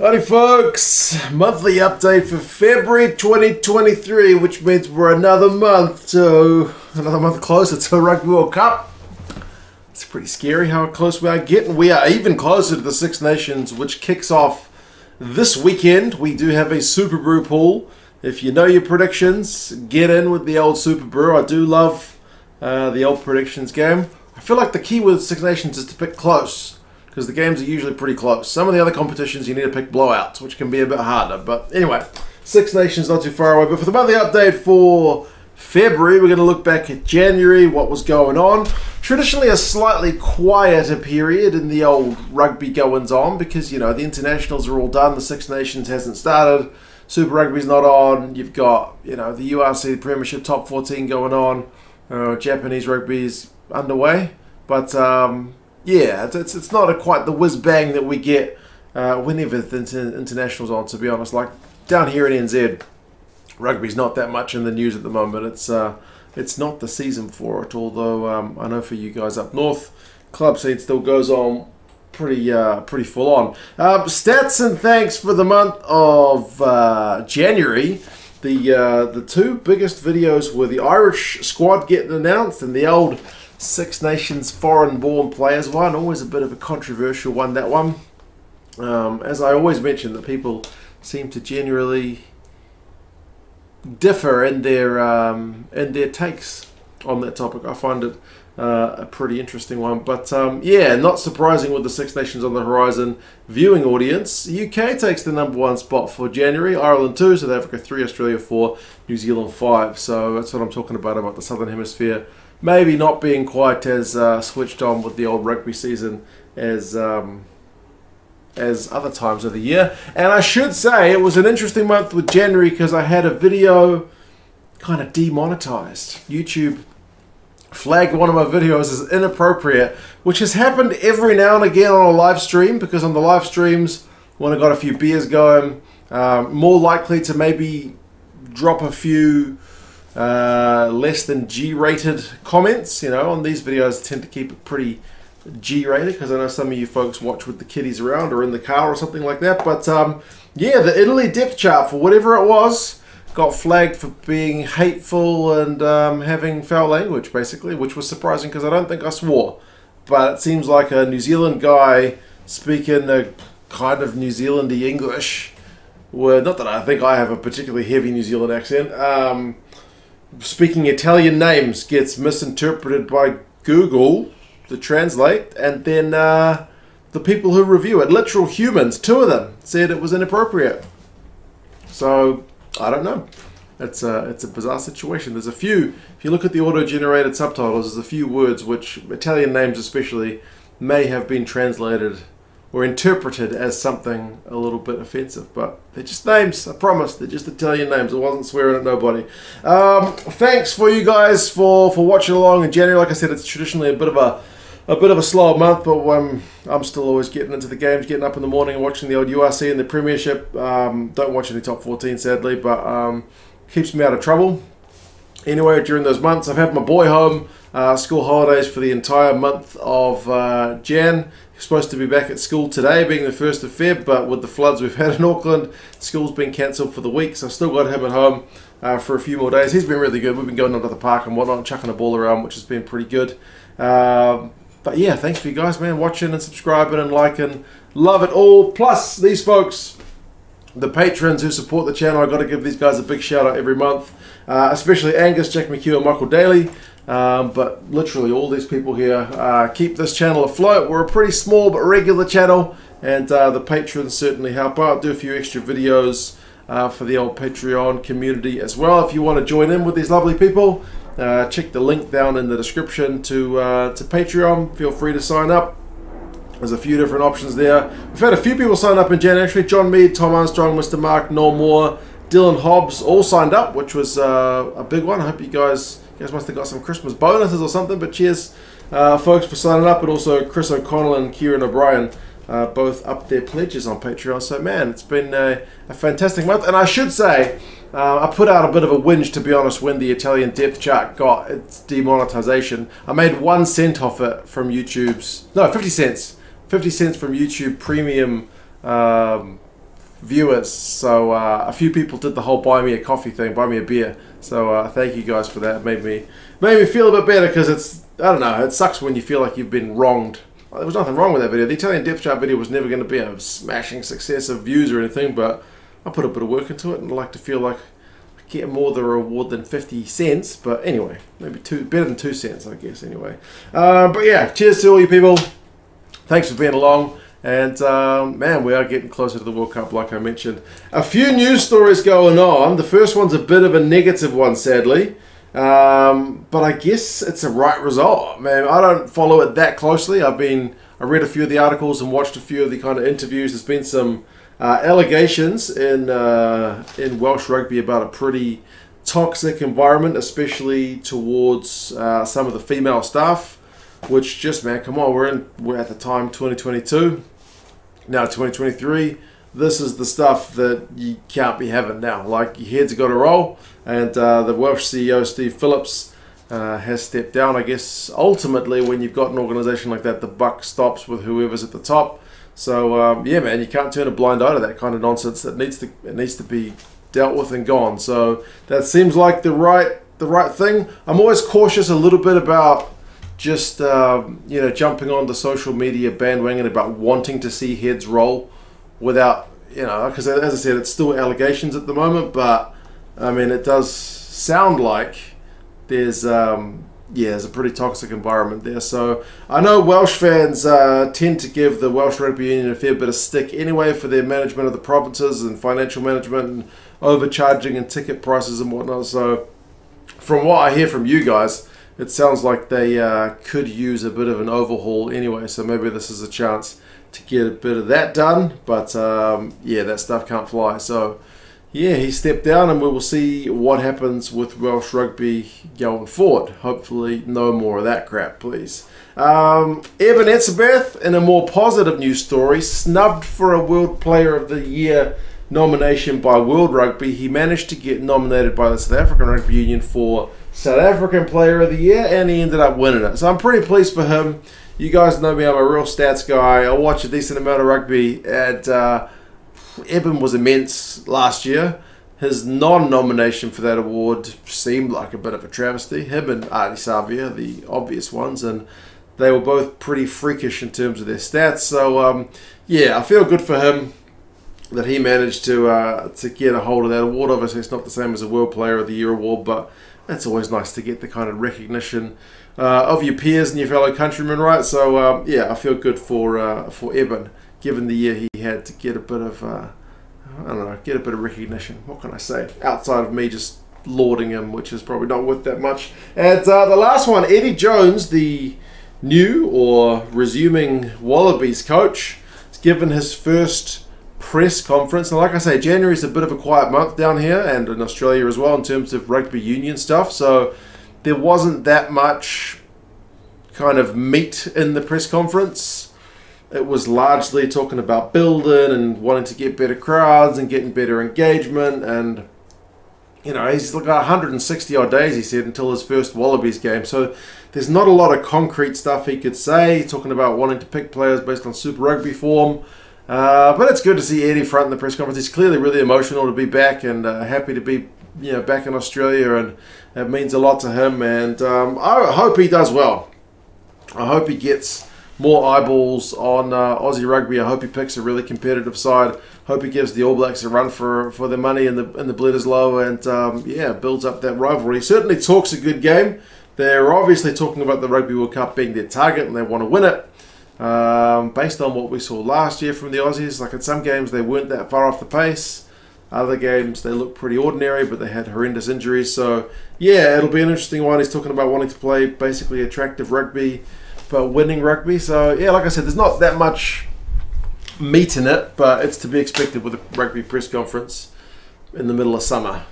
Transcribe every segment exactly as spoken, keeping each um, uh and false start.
Howdy folks, monthly update for February twenty twenty-three, which means we're another month to, another month closer to Rugby World Cup. It's pretty scary how close we are getting. We are even closer to the Six Nations, which kicks off this weekend. We do have a Super Brew pool. If you know your predictions, get in with the old Super Brew. I do love uh, the old predictions game. I feel like the key with Six Nations is to pick close, because the games are usually pretty close. Some of the other competitions you need to pick blowouts, which can be a bit harder. But anyway, Six Nations not too far away. But for the monthly update for February, we're going to look back at January, what was going on. Traditionally a slightly quieter period in the old rugby goings on, because, you know, the internationals are all done, the Six Nations hasn't started, Super Rugby's not on, you've got, you know, the U R C, the Premiership, Top fourteen going on, uh, Japanese rugby's underway. But, um... yeah, it's, it's not a quite the whiz-bang that we get uh, whenever the inter international's on, to be honest. Like, down here in N Z, rugby's not that much in the news at the moment. It's uh, it's not the season for it, although um, I know for you guys up north, club scene still goes on pretty uh, pretty full-on. Uh, stats and thanks for the month of uh, January. The, uh, the two biggest videos were the Irish squad getting announced and the old Six Nations foreign-born players one. Always a bit of a controversial one, that one. Um, as I always mention, that people seem to generally differ in their um, in their takes on that topic. I find it uh, a pretty interesting one. But um, yeah, not surprising with the Six Nations on the horizon. Viewing audience, U K takes the number one spot for January, Ireland two, South Africa three, Australia four, New Zealand five. So that's what I'm talking about, about the Southern Hemisphere maybe not being quite as uh, switched on with the old rugby season as um, as other times of the year. And I should say it was an interesting month with January, because I had a video kind of demonetized. YouTube flagged one of my videos as inappropriate, which has happened every now and again on a live stream, because on the live streams, when I got a few beers going, um, more likely to maybe drop a few uh less than G rated comments. You know, on these videos I tend to keep it pretty G rated, because I know some of you folks watch with the kiddies around or in the car or something like that. But um yeah, the Italy depth chart, for whatever it was, got flagged for being hateful and um having foul language, basically, which was surprising, because I don't think I swore, but it seems like a New Zealand guy speaking a kind of New Zealandy English, where, not that I think I have a particularly heavy New Zealand accent, um speaking Italian names gets misinterpreted by Google, the translate, and then uh, the people who review it, literal humans, two of them, said it was inappropriate. So, I don't know. It's a, it's a bizarre situation. There's a few, if you look at the auto-generated subtitles, there's a few words which, Italian names especially, may have been translated or interpreted as something a little bit offensive, but they're just names, I promise, they're just Italian names. I wasn't swearing at nobody. Um, thanks for you guys for, for watching along in January. Like I said, it's traditionally a bit of a a bit of a slow month, but um, I'm still always getting into the games, getting up in the morning and watching the old U R C and the Premiership. Um, don't watch any Top fourteen, sadly, but um, keeps me out of trouble. Anyway, during those months, I've had my boy home, uh, school holidays for the entire month of uh, Jan. He's supposed to be back at school today, being the first of Feb, but with the floods we've had in Auckland, school's been cancelled for the week, so I've still got him at home uh, for a few more days. He's been really good. We've been going down to the park and whatnot, chucking a ball around, which has been pretty good. Um, but yeah, thanks for you guys, man, watching and subscribing and liking. Love it all. Plus, these folks, the patrons who support the channel, I've got to give these guys a big shout out every month, uh, especially Angus, Jack McHugh and Michael Daly, um, but literally all these people here uh, keep this channel afloat. We're a pretty small but regular channel, and uh, the patrons certainly help out. Do a few extra videos uh, for the old Patreon community as well. If you want to join in with these lovely people, uh, check the link down in the description to, uh, to Patreon. Feel free to sign up. There's a few different options there. We've had a few people sign up in January. Actually, John Mead, Tom Armstrong, Mister Mark, Noel Moore, Dylan Hobbs all signed up, which was uh, a big one. I hope you guys, you guys must have got some Christmas bonuses or something, but cheers, uh, folks, for signing up. And also Chris O'Connell and Kieran O'Brien uh, both upped their pledges on Patreon. So, man, it's been a, a fantastic month. And I should say, uh, I put out a bit of a whinge, to be honest, when the Italian depth chart got its demonetization. I made one cent off it from YouTube's, no, fifty cents. fifty cents from YouTube Premium um, viewers. So uh, a few people did the whole buy me a coffee thing, buy me a beer. So uh, thank you guys for that. It made me made me feel a bit better, because it's, I don't know, it sucks when you feel like you've been wronged. There was nothing wrong with that video. The Italian depth chart video was never going to be a smashing success of views or anything, but I put a bit of work into it, and I like to feel like I get more of the reward than fifty cents. But anyway, maybe two, better than two cents, I guess, anyway. Uh, but yeah, cheers to all you people. Thanks for being along. And um, man, we are getting closer to the World Cup, like I mentioned. A few news stories going on. The first one's a bit of a negative one, sadly. Um, but I guess it's a right result, man. I don't follow it that closely. I've been, I read a few of the articles and watched a few of the kind of interviews. There's been some uh, allegations in uh, in Welsh rugby about a pretty toxic environment, especially towards uh, some of the female staff. Which just, man, come on, we're in, we're at the time twenty twenty-two, now twenty twenty-three. This is the stuff that you can't be having now. Like, your head's got to roll, and uh, the Welsh C E O, Steve Phillips, uh, has stepped down. I guess, ultimately, when you've got an organisation like that, the buck stops with whoever's at the top. So, um, yeah, man, you can't turn a blind eye to that kind of nonsense. That needs to, it needs to be dealt with and gone. So, that seems like the right, the right thing. I'm always cautious a little bit about just, um, you know, jumping on the social media bandwagon about wanting to see heads roll. Without, you know, because as I said, it's still allegations at the moment, but I mean, it does sound like there's, um, yeah, there's a pretty toxic environment there. So I know Welsh fans uh, tend to give the Welsh Rugby Union a fair bit of stick anyway for their management of the provinces and financial management and overcharging and ticket prices and whatnot. So from what I hear from you guys, it sounds like they uh, could use a bit of an overhaul anyway. So maybe this is a chance to get a bit of that done, but um, yeah, that stuff can't fly. So yeah, he stepped down, and we will see what happens with Welsh rugby going forward. Hopefully no more of that crap, please. Um, Eben Etzebeth, in a more positive news story, snubbed for a World Player of the Year nomination by World Rugby. He managed to get nominated by the South African Rugby Union for South African Player of the Year, and he ended up winning it. So I'm pretty pleased for him. You guys know me, I'm a real stats guy. I watch a decent amount of rugby, and uh, Eben was immense last year. His non-nomination for that award seemed like a bit of a travesty. Him and Artie Savia, the obvious ones, and they were both pretty freakish in terms of their stats. So, um, yeah, I feel good for him that he managed to, uh, to get a hold of that award. Obviously, it's not the same as a World Player of the Year award, but it's always nice to get the kind of recognition Uh, of your peers and your fellow countrymen, right? So um, yeah, I feel good for uh, for Eben, given the year he had, to get a bit of uh, I don't know, get a bit of recognition. What can I say? Outside of me just lauding him, which is probably not worth that much. And uh, the last one, Eddie Jones, the new or resuming Wallabies coach, has given his first press conference. And like I say, January is a bit of a quiet month down here and in Australia as well in terms of rugby union stuff. So there wasn't that much kind of meat in the press conference. It was largely talking about building and wanting to get better crowds and getting better engagement. And, you know, he's got one hundred sixty odd days, he said, until his first Wallabies game. So there's not a lot of concrete stuff he could say, talking about wanting to pick players based on Super Rugby form. Uh, but it's good to see Eddie front in the press conference. He's clearly really emotional to be back and uh, happy to be, you know, back in Australia, and it means a lot to him. And um, I hope he does well. I hope he gets more eyeballs on uh, Aussie rugby. I hope he picks a really competitive side. Hope he gives the All Blacks a run for for their money in the in the Bledisloe, and um, yeah, builds up that rivalry. He certainly talks a good game. They're obviously talking about the Rugby World Cup being their target, and they want to win it. Um, based on what we saw last year from the Aussies, like in some games they weren't that far off the pace. Other games, they look pretty ordinary, but they had horrendous injuries. So, yeah, it'll be an interesting one. He's talking about wanting to play basically attractive rugby, but winning rugby. So, yeah, like I said, there's not that much meat in it, but it's to be expected with a rugby press conference in the middle of summer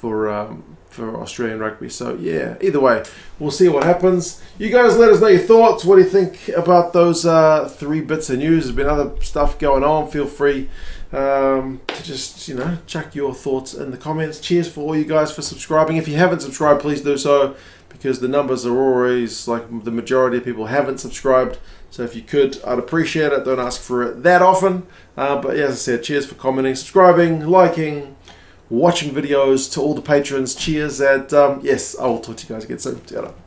for um, for Australian rugby. So, yeah, either way, we'll see what happens. You guys let us know your thoughts. What do you think about those uh, three bits of news? There's been other stuff going on. Feel free Um, to just, you know, chuck your thoughts in the comments. Cheers for all you guys for subscribing. If you haven't subscribed, please do so. because the numbers are always, like, the majority of people haven't subscribed. So if you could, I'd appreciate it. Don't ask for it that often. Uh, but as I said, cheers for commenting, subscribing, liking, watching videos, to all the patrons. Cheers, and um, yes, I will talk to you guys again soon. Ta-ra.